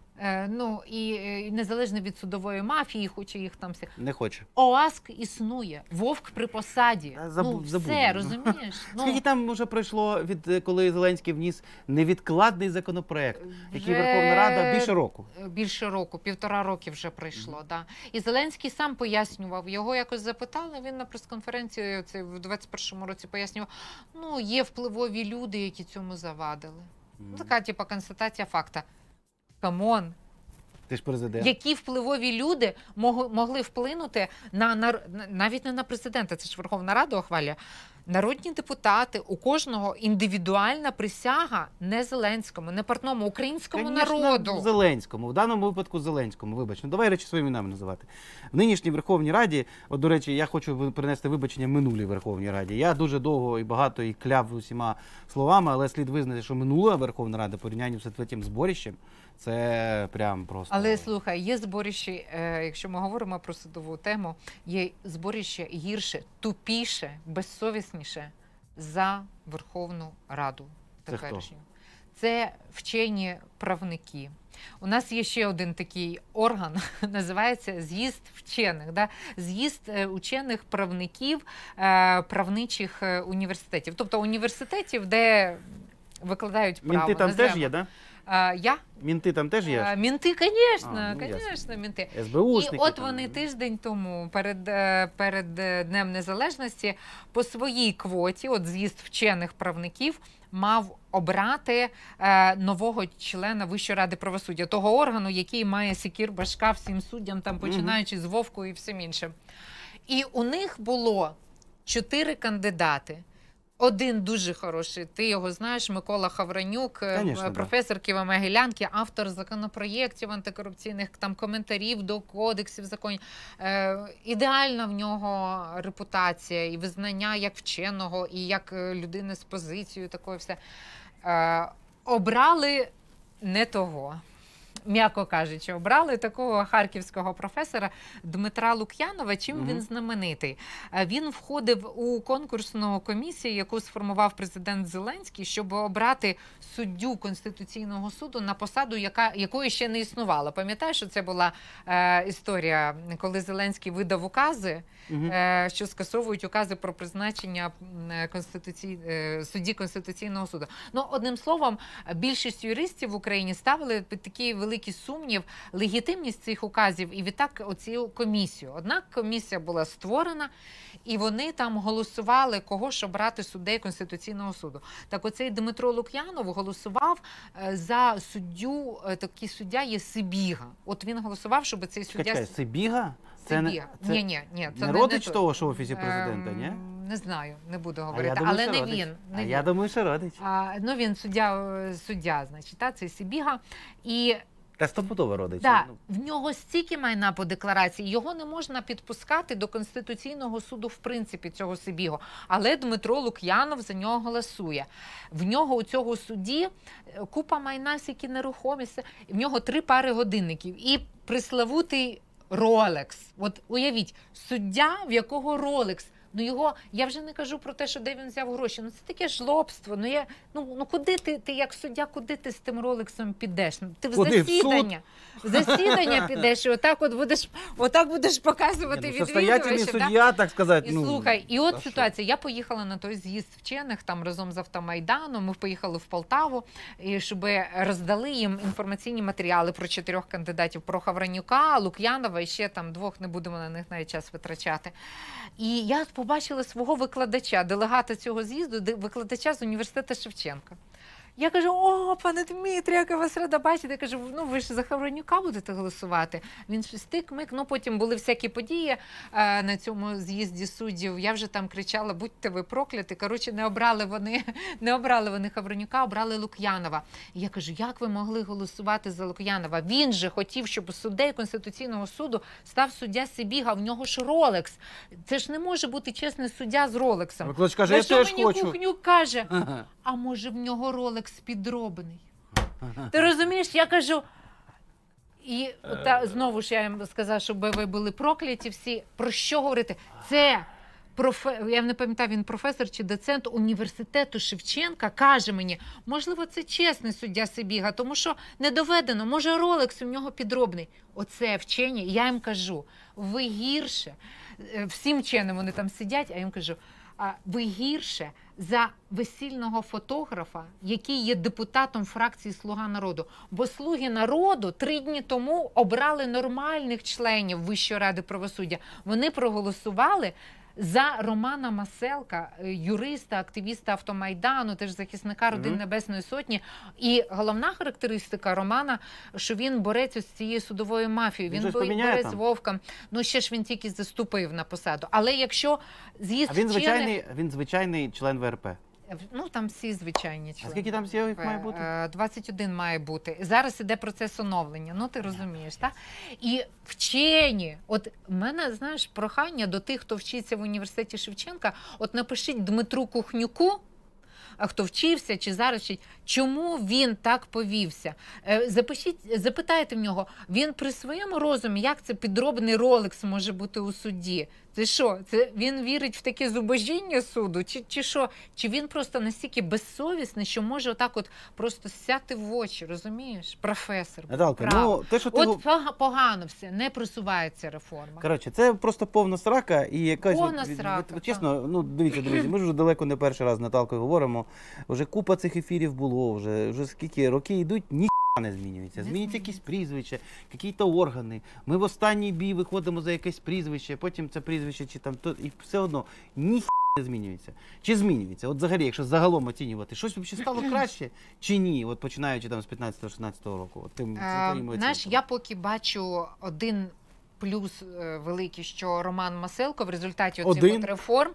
Ну, і незалежно від судової мафії, хоче їх там... Не хоче. ОАСК існує, Вовк при посаді. Ну, все, розумієш? Скільки там вже пройшло, коли Зеленський вніс невідкладний законопроект, який Верховна Рада більше року? Більше року, 1,5 роки вже пройшло, так. І Зеленський сам пояснював, його якось запитали, він на прес-конференції в 21-му році пояснював, ну, є впливові люди, які цьому завадили. Така, типу, констатація факта. Камон, які впливові люди могли вплинути навіть не на президента, це ж Верховна Рада ухвалює, народні депутати, у кожного індивідуальна присяга не Зеленському, не Портному, українському народу. Зеленському, в даному випадку Зеленському, вибач, ну давай речі своїми іменами називати. В нинішній Верховній Раді, от, до речі, я хочу принести вибачення минулій Верховній Раді. Я дуже довго і багато і кляв усіма словами, але слід визнати, що минула Верховна Рада порівняння з тим зборищем, це прям просто... Але, слухай, є зборищі, якщо ми говоримо про судову тему, є зборища гірше, тупіше, безсовісніше за Верховну Раду теперішню. Це вчені правники. У нас є ще один такий орган, називається з'їзд вчених, з'їзд учених правників правничих університетів. Тобто університетів, де викладають право. Мінти там теж є, так? Я? Мінти там теж є? Мінти, звісно, мінти. І от вони тиждень тому, перед Днем Незалежності, по своїй квоті, от з'їзд вчених правників, мав обрати нового члена Вищої ради правосуддя, того органу, який має секір башка всім суддям, там, починаючи з Вовку і всім іншим. І у них було 4 кандидати. Один дуже хороший, ти його знаєш, Микола Хавранюк, професор Києво-Могилянки, автор законопроєктів антикорупційних, там, коментарів до кодексів законів. Ідеальна в нього репутація і визнання як вченого, і як людини з позицією, такої все. Обрали не того. м'яко кажучи, обрали такого харківського професора Дмитра Лук'янова. Чим він знаменитий? Він входив у конкурсну комісію, яку сформував президент Зеленський, щоб обрати суддю Конституційного суду на посаду, якої ще не існувала. Пам'ятаєш, що це була історія, коли Зеленський видав укази, що скасовують укази про призначення судді Конституційного суду. Ну, одним словом, більшість юристів в Україні ставили під такий великий сумнів легітимність цих указів і відтак оцю комісію. Однак комісія була створена, і вони там голосували, кого ж обрати суддею Конституційного суду. Так оцей Дмитро Лук'янов голосував за суддю, такий суддя є Сибіга. От він голосував, щоб цей суддя... Чекай, Сибіга? Ні, це не родич того, що в Офісі Президента, ні? Не знаю, не буду говорити, але не він. А я думаю, що родич. Ну, він суддя, значить, цей Сибіга. Та стопудово родич. Так, в нього стільки майна по декларації, його не можна підпускати до Конституційного суду в принципі, цього Сибігу. Але Дмитро Лук'янов за нього голосує. В нього у цього судді купа майна, всякі нерухомість, в нього 3 пари годинників. І приславутий Ролекс. От уявіть, суддя, в якого Ролекс. Ну його, я вже не кажу про те, що де він взяв гроші, ну це таке жлобство, ну куди ти як суддя, куди ти з тим Ролексом підеш? Ти в засідання підеш і отак будеш показувати відвідувачам. І слухай, і от ситуація, я поїхала на той з'їзд вчених, там разом з Автомайданом, ми поїхали в Полтаву, щоб роздали їм інформаційні матеріали про 4 кандидатів, про Хавранюка, Лук'янова і ще там 2, не будемо на них навіть час витрачати. І я побачила свого викладача, делегата цього з'їзду, викладача з університету Шевченка. Я кажу: о, пане Дмитрі, яка вас рада бачити. Я кажу: ну ви ж за Хавранюка будете голосувати. Він щось тик-мик, ну потім були всякі події на цьому з'їзді суддів. Я вже там кричала: будьте ви прокляті. Коротше, не обрали вони Хавранюка, обрали Лук'янова. І я кажу: як ви могли голосувати за Лук'янова? Він же хотів, щоб суддею Конституційного суду став суддя Сибіга, в нього ж Ролекс. Це ж не може бути чесний суддя з Ролексом. Викладач каже: я теж хочу. Мені Кухнюк каже: а може в нього Ролекс підроблений. Ти розумієш, я кажу, і знову ж я їм сказала, щоб ви були прокляті всі, про що говорити? Це, я не пам'ятаю, він професор чи доцент університету Шевченка, каже мені, можливо, це чесний суддя Сибіга, тому що не доведено, може Ролекс у нього підробний. Оце вчені, я їм кажу, ви гірше, всім вченим вони там сидять, а я їм кажу, ви гірше за весільного фотографа, який є депутатом фракції «Слуга народу». Бо «Слуги народу» 3 дні тому обрали нормальних членів Вищої ради правосуддя. Вони проголосували за Романа Маселка, юриста, активіста Автомайдану, теж захисника родин Небесної Сотні. І головна характеристика Романа, що він бореться з цією судовою мафією. Він бореться з Вовком. Ну, ще ж він тільки заступив на посаду. Але якщо з'їзд вчених... А він звичайний член ВРП? Ну, там всі звичайні члени. А скільки там з'явок має бути? 21 має бути. Зараз іде процес оновлення, ну ти розумієш, так? І вчені, от в мене, знаєш, прохання до тих, хто вчиться в університеті Шевченка, от напишіть Дмитру Кухнюку, хто вчився чи зараз вчить, чому він так повівся. Запитайте в нього, він при своєму розумі, як це підробний Ролекс може бути у судді? Це що, він вірить в таке зубожіння суду? Чи що? Чи він просто настільки безсовісний, що може отак от просто сяти в очі, розумієш? Професор. От погано все, не просувається реформа. Коротше, це просто повна срака. Повна срака. Чесно, ну дивіться, друзі, ми вже далеко не перший раз з Наталкою говоримо. Вже купа цих ефірів було, вже скільки роки йдуть, ні. Не змінюється. Змінюються якісь прізвища, якісь органи. Ми в останній бій виходимо за якесь прізвище, потім це прізвище чи там то, і все одно ніхто не змінюється. Чи змінюється? От взагалі, якщо загалом оцінювати, щось взагалі стало краще чи ні? От починаючи там з 15-16 року. Знаєш, я поки бачу один плюс великий, що Роман Маселко в результаті оцих реформ,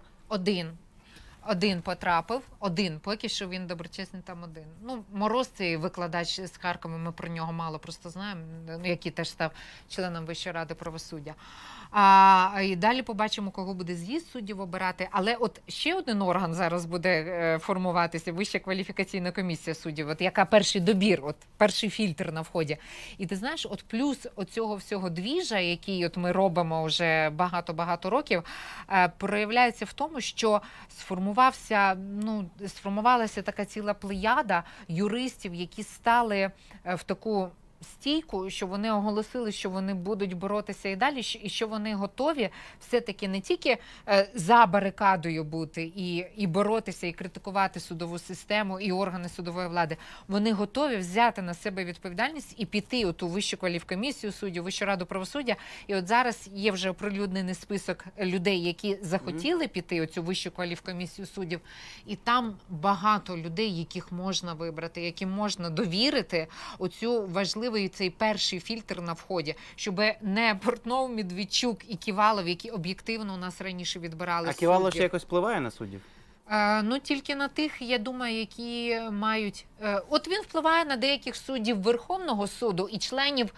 Один потрапив, один, поки що він доброчесний там один. Ну, Мороз, цей викладач з Харкова, ми про нього мало просто знаємо, який теж став членом Вищої ради правосуддя. І далі побачимо, кого буде з'їзд суддів обирати. Але от ще один орган зараз буде формуватися, Вища кваліфікаційна комісія суддів, от яка перший добір, от перший фільтр на вході. І ти знаєш, от плюс оцього всього двіжа, який от ми робимо вже багато-багато років, проявляється в тому, що сформувалася така ціла плеяда юристів, які стали в таку стійку, що вони оголосили, що вони будуть боротися і далі, і що вони готові все-таки не тільки за барикадою бути і боротися, і критикувати судову систему, і органи судової влади. Вони готові взяти на себе відповідальність і піти у Вищу кваліфкомісію суддів, Вищу раду правосуддя. І от зараз є вже оприлюднений список людей, які захотіли піти у цю Вищу кваліфкомісію суддів. І там багато людей, яких можна вибрати, яким можна довірити оцю важливу і цей перший фільтр на вході, щоб не Портнов, Медведчук і Ківалов, які об'єктивно у нас раніше відбирали суддів. А Ківалов ще якось впливає на суддів? Ну, тільки на тих, я думаю, які мають... От він впливає на деяких суддів Верховного суду і членів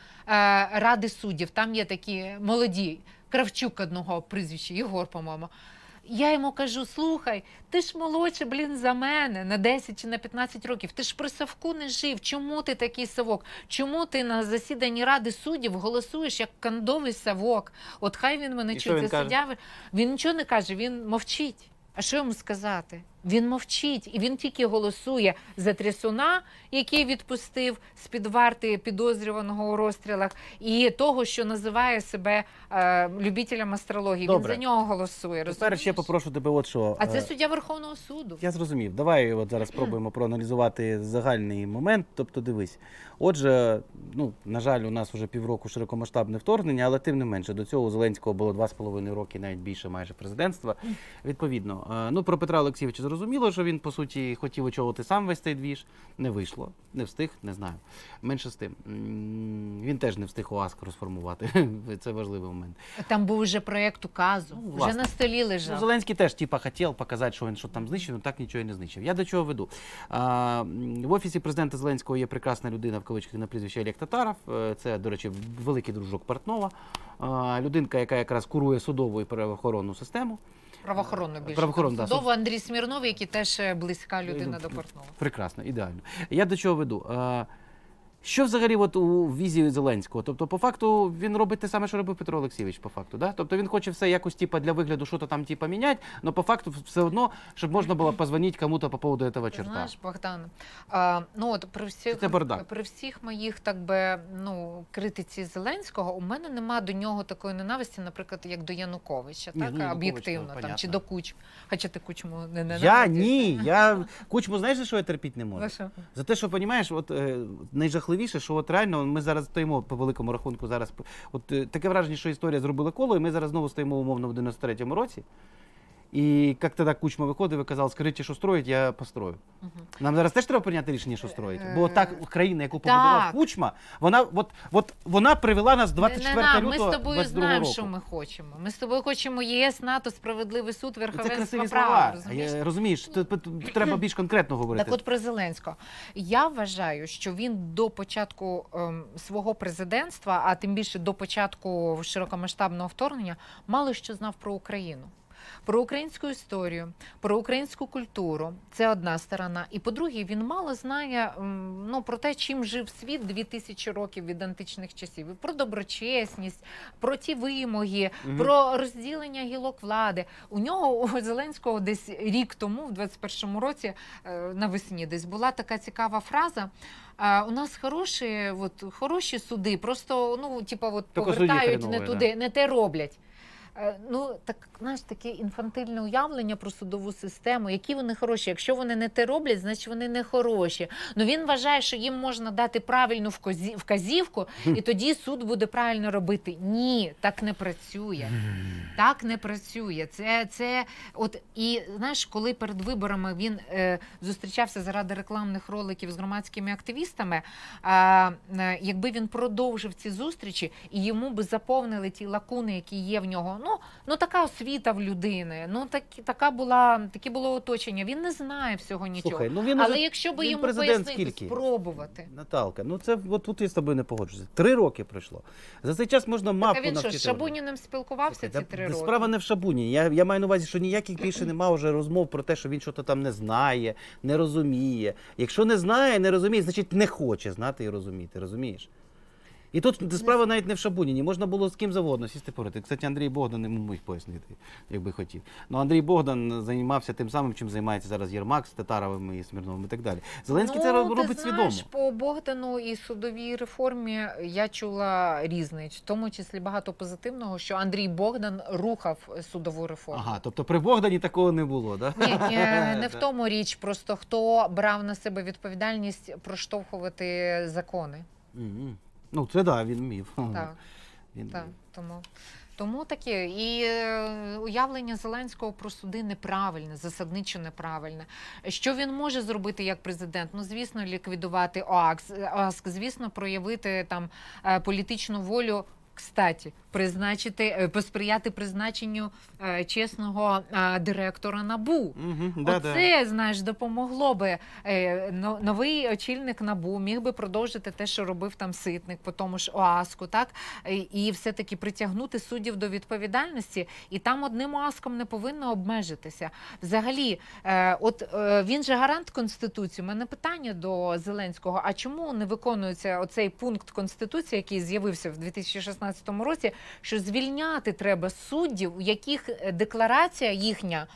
Ради суддів. Там є такі молоді, Кравчук одного прізвища, Єгор, по-моєму. Я йому кажу, слухай, ти ж молодший, блін, за мене на 10 чи на 15 років. Ти ж при Савку не жив. Чому ти такий Савок? Чому ти на засіданні Ради суддів голосуєш як кондовий Савок? От хай він мене чути суддя. Він нічого не каже, він мовчить. А що йому сказати? Він мовчить, і він тільки голосує за Трясуна, який відпустив з-під варти підозрюваного у розстрілах, і того, що називає себе любителем астрології. Він за нього голосує, розумієш? Тепер ще попрошу тебе от що. А це суддя Верховного суду. Я зрозумів. Давай от зараз спробуємо проаналізувати загальний момент, тобто дивись. Отже, ну, на жаль, у нас вже півроку широкомасштабне вторгнення, але тим не менше, до цього у Зеленського було 2,5 роки, навіть більше майже президентства. Відповідно, ну, про Петра Олексійовича зрозуміло. Зрозуміло, що він, по суті, хотів очолити сам весь цей двіж. Не вийшло, не встиг, не знаю. Менше з тим. Він теж не встиг ОАСК розформувати. Це важливий момент. Там був вже проєкт указу. Вже на столі лежав. Зеленський теж, типа, хотів показати, що він що там знищив, але так нічого і не знищив. Я до чого веду. В Офісі президента Зеленського є прекрасна людина, в кавичках на прізвище Олег Татаров. Це, до речі, великий дружок Портнова. Людинка, яка якраз курує судову і правоохоронну систему. Правоохоронну більше. Судово Андрій Смірнов, який теж близька людина до Портнова. Прекрасно, ідеально. Я до чого веду. Що взагалі у візії Зеленського? Тобто, по факту, він робить те саме, що робив Петро Олексійович, по факту, так? Тобто, він хоче все якось, типа, для вигляду, що-то там, типа, міняти, але по факту все одно, щоб можна було позвонити кому-то по поводу цього черта. Знаєш, Богдан, ну от при всіх моїх, так би, ну, критиці Зеленського, у мене нема до нього такої ненависті, наприклад, як до Януковича, так, об'єктивно, там, чи до Кучми. Хоча ти Кучму не ненавидиш. Я? Ні, я Кучму, знаєш, за що я терпіти не можу? За те, що, розумієш, от найжахливіше, що от реально ми зараз стоїмо по великому рахунку зараз. От таке враження, що історія зробила коло, і ми зараз знову стоїмо умовно в 93-му році. І як тоді Кучма виходив і казав, скажіть, що строїть, я построю. Нам зараз теж треба прийняти рішення, що строїть. Бо та країна, яку побудував Кучма, вона привела нас 24 лютого 22 року. Ми з тобою знаємо, що ми хочемо. Ми з тобою хочемо ЄС, НАТО, справедливий суд, верховенство права. Розумієш, треба більш конкретно говорити. Так от про Зеленського. Я вважаю, що він до початку свого президентства, а тим більше до початку широкомасштабного вторгнення, мало що знав про Україну. Про українську історію, про українську культуру – це одна сторона. І, по-друге, він мало знає про те, чим жив світ 2000 років від античних часів. Про доброчесність, про ті вимоги, про розділення гілок влади. У нього, у Зеленського, десь рік тому, в 2021 році, навесні, десь була така цікава фраза. У нас хороші суди, просто повертають не туди, не те роблять. Ну, так, знаєш, таке інфантильне уявлення про судову систему, які вони хороші. Якщо вони не те роблять, значить вони не хороші. Ну, він вважає, що їм можна дати правильну вказівку, і тоді суд буде правильно робити. Ні, так не працює. Так не працює. І, знаєш, коли перед виборами він зустрічався заради рекламних роликів з громадськими активістами, якби він продовжив ці зустрічі, і йому би заповнили ті лакуни, які є в нього, ну така освіта в людини, ну таке було оточення, він не знає всього нічого. Слухай, ну він, але якщо би йому пояснити, скільки? Спробувати. Наталка, ну це от тут я з тобою не погоджуюся. 3 роки пройшло. За цей час можна мапу навчити. А він що, з Шабуніним спілкувався ці 3 роки? Справа не в Шабуніні. Я маю на увазі, що ніяких більше немає вже розмов про те, що він щось там не знає, не розуміє. Якщо не знає, не розуміє, значить не хоче знати і розуміти, розумієш? І тут справа навіть не в Шабуніні, можна було з ким завгодно сісти порити. Кстати, Андрій Богдан не міг пояснити, якби хотів. Ну, Андрій Богдан займався тим самим, чим займається зараз Єрмак з Татаровим і Смірновим і так далі. Зеленський це робить свідомо. Ну, ти знаєш, по Богдану і судовій реформі я чула різне, в тому числі багато позитивного, що Андрій Богдан рухав судову реформу. Ага, тобто при Богдані такого не було, так? Ні, не в тому річ, просто хто брав на себе відповідальність проштовхувати закони. Ну, це так, він вмів. Так, тому таке. І уявлення Зеленського про суди неправильне, засадничо неправильне. Що він може зробити як президент? Ну, звісно, ліквідувати ОАСК, звісно, проявити там політичну волю, кстаті, посприяти призначенню чесного директора НАБУ. Оце, знаєш, допомогло би. Новий очільник НАБУ міг би продовжити те, що робив там Ситник, по тому ж ОАСКу, так? І все-таки притягнути суддів до відповідальності. І там одним ОАСком не повинно обмежитися. Взагалі, от він же гарант Конституції. У мене питання до Зеленського. А чому не виконується оцей пункт Конституції, який з'явився в 2016 році, що звільняти треба суддів, у яких декларація їхня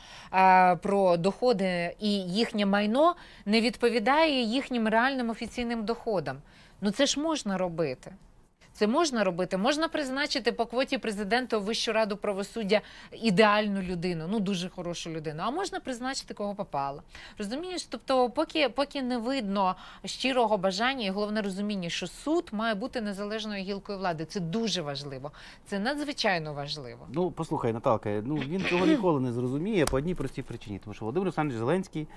про доходи і їхнє майно не відповідає їхнім реальним офіційним доходам. Ну це ж можна робити. Це можна робити. Можна призначити по квоті президента у Вищу раду правосуддя ідеальну людину, ну дуже хорошу людину, а можна призначити кого попало. Розумієш? Тобто поки не видно щирого бажання і головне розуміння, що суд має бути незалежною гілкою влади. Це дуже важливо. Це надзвичайно важливо. Ну, послухай, Наталка, ну він цього ніколи не зрозуміє по одній простій причині. Тому що Володимир Олександрович Зеленський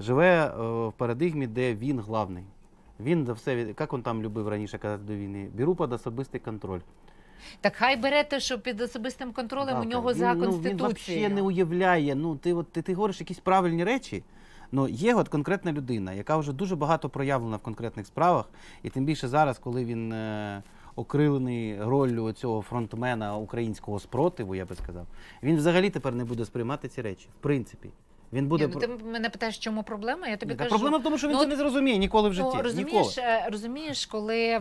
живе в парадигмі, де він головний. Він за все, як він там любив раніше казати до війни, беру під особистий контроль. Так хай бере те, що під особистим контролем у нього за Конституцією. Він взагалі не уявляє, ну ти говориш якісь правильні речі, але є от конкретна людина, яка вже дуже багато проявлена в конкретних справах, і тим більше зараз, коли він окрилений роллю цього фронтмена українського спротиву, я би сказав, він взагалі тепер не буде сприймати ці речі, в принципі. Ти мене питаєш, чому проблема, я тобі кажу... Проблема в тому, що він це не зрозуміє ніколи в житті. Розумієш, коли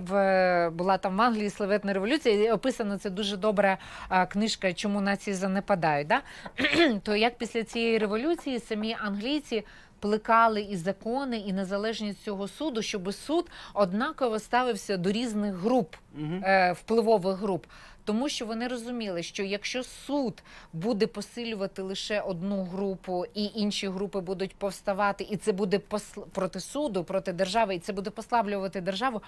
була там в Англії славетна революція, описана це дуже добра книжка «Чому нації занепадають», то як після цієї революції самі англійці плекали і закони, і незалежність цього суду, щоб суд однаково ставився до різних груп, впливових груп. Тому що вони розуміли, що якщо суд буде посилювати лише одну групу, і інші групи будуть повставати, і це буде проти суду, проти держави, і це буде послаблювати державу,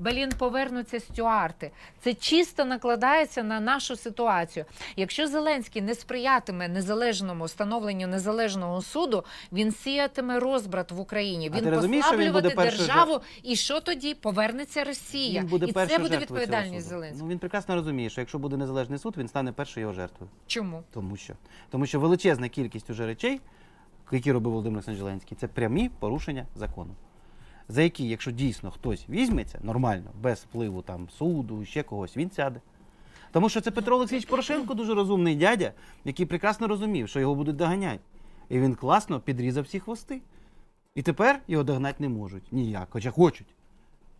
блін, повернуться стюарти. Це чисто накладається на нашу ситуацію. Якщо Зеленський не сприятиме незалежному становленню незалежного суду, він сіятиме розбрат в Україні. Він послаблюватиме державу, і що тоді? Повернеться Росія. І це буде відповідальність Зеленського. Він прекрасно розуміє, що якщо буде незалежний суд, він стане першою його жертвою. Чому? Тому що величезна кількість уже речей, які робив Володимир Олександрович Зеленський, це прямі порушення закону, за які, якщо дійсно хтось візьметься нормально, без впливу там суду, ще когось, він сяде. Тому що це Петро Олексійович Порошенко, дуже розумний дядя, який прекрасно розумів, що його будуть доганяти. І він класно підрізав всі хвости. І тепер його догнати не можуть ніяк, хоча хочуть.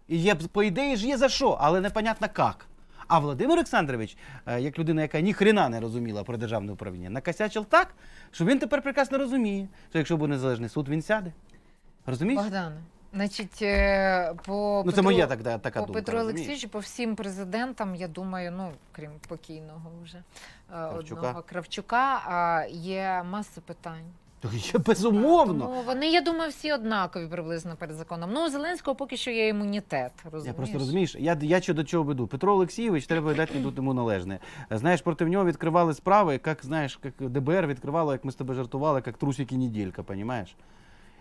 І по ідеї ж є за що, але непонятно як. А Володимир Олександрович, як людина, яка ніхрена не розуміла про державне управління, накосячив так, що він тепер прекрасно розуміє, що якщо буде незалежний суд, він сяде. Розумієш? Богдане. Значить, по Петру Олексійовичу, по всім президентам, я думаю, ну, крім покійного вже, одного Кравчука, є маса питань. Безумовно. Вони, я думаю, всі однакові приблизно перед законом. Ну, у Зеленського поки що є імунітет, розумієш? Я просто, розумієш, я до чого веду. Петро Олексійович, треба віддати йому належне. Знаєш, проти нього відкривали справи, як, знаєш, ДБР відкривало, як ми з тобою жартували, як трусики-неділька, розумієш?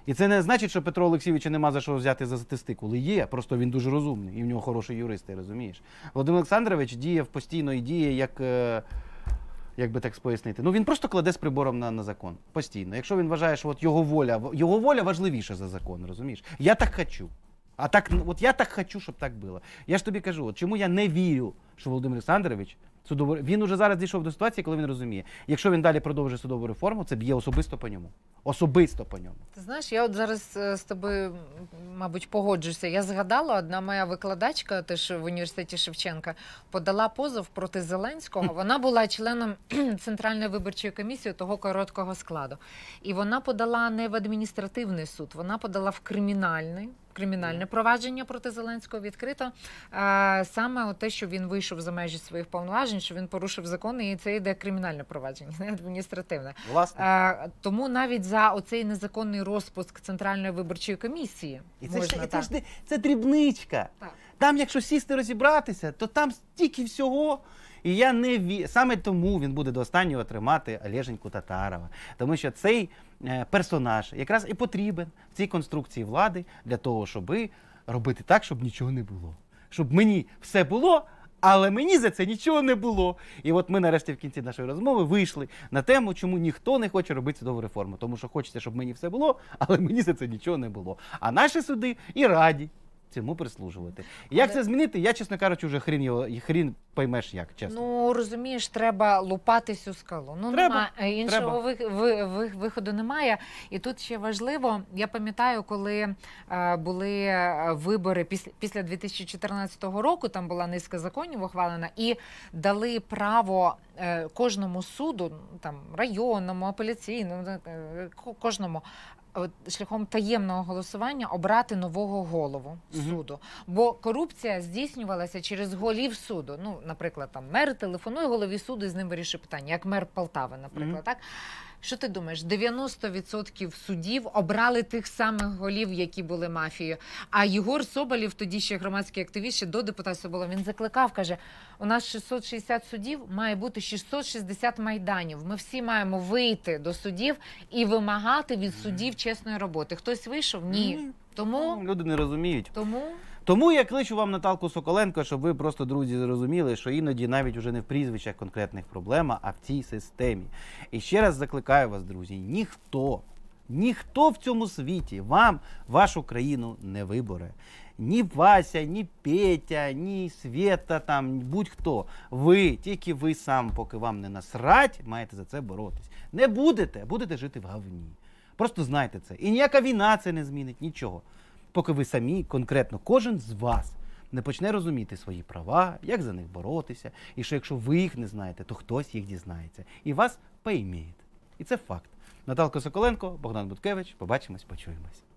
І це не значить, що Петро Олексійовича нема за що взяти за статистику, але є, просто він дуже розумний, і в нього хороші юристи, розумієш? Володимир Олександрович діяв постійно і діє як як би так пояснити. Ну, він просто кладе з прибором на закон. Постійно. Якщо він вважає, що от його воля важливіша за закон, розумієш? Я так хочу. А так, от я так хочу, щоб так було. Я ж тобі кажу, от чому я не вірю, що Володимир Олександрович, він уже зараз дійшов до ситуації, коли він розуміє, якщо він далі продовжує судову реформу, це б'є особисто по ньому. Особисто по ньому. Ти знаєш, я от зараз з тобою, мабуть, погоджуся. Я згадала, одна моя викладачка теж в університеті Шевченка подала позов проти Зеленського. Вона була членом Центральної виборчої комісії того короткого складу. І вона подала не в адміністративний суд, вона подала в кримінальний. Кримінальне провадження проти Зеленського відкрито. Саме те, що він вийшов за межі своїх повноважень, що він порушив закони, і це йде кримінальне провадження, не адміністративне. Тому навіть за оцей незаконний розпуск Центральної виборчої комісії. І це дрібничка. Там, якщо сісти розібратися, то там стільки всього. І я не вірю. Саме тому він буде до останнього тримати Олеженьку Татарова. Тому що цей персонаж якраз і потрібен в цій конструкції влади для того, щоб робити так, щоб нічого не було. Щоб мені все було, але мені за це нічого не було. І от ми нарешті в кінці нашої розмови вийшли на тему, чому ніхто не хоче робити судову реформу. Тому що хочеться, щоб мені все було, але мені за це нічого не було. А наші суди і раді цьому прислужувати. Як це змінити? Я, чесно кажучи, вже хрін поймеш як, чесно. Ну, розумієш, треба лупати всю скалу. Ну, іншого виходу немає. І тут ще важливо, я пам'ятаю, коли були вибори після 2014 року, там була низка законів ухвалена, і дали право кожному суду, там, районному, апеляційному, кожному, шляхом таємного голосування обрати нового голову суду. Бо корупція здійснювалася через голів суду. Ну, наприклад, там мер телефонує голові суду і з ним вирішує питання, як мер Полтави, наприклад, так? Що ти думаєш, 90% судів обрали тих самих голів, які були мафією. А Єгор Соболєв, тоді ще громадський активіст, ще до депутатства було, він закликав, каже, у нас 660 судів, має бути 660 майданів. Ми всі маємо вийти до судів і вимагати від судів чесної роботи. Хтось вийшов? Ні. Тому... Люди не розуміють. Тому... Тому я кличу вам Наталку Соколенко, щоб ви просто, друзі, зрозуміли, що іноді навіть уже не в прізвищах конкретних проблема, а в цій системі. І ще раз закликаю вас, друзі, ніхто в цьому світі вам вашу країну не вибере. Ні Вася, ні Петя, ні Свєта, там, будь-хто. Ви, тільки ви сам, поки вам не насрать, маєте за це боротись. Не будете, будете жити в говні. Просто знайте це. І ніяка війна це не змінить, нічого. Поки ви самі, конкретно кожен з вас, не почне розуміти свої права, як за них боротися, і що якщо ви їх не знаєте, то хтось їх дізнається. І вас пойміє. І це факт. Наталка Соколенко, Богдан Буткевич. Побачимось, почуємось.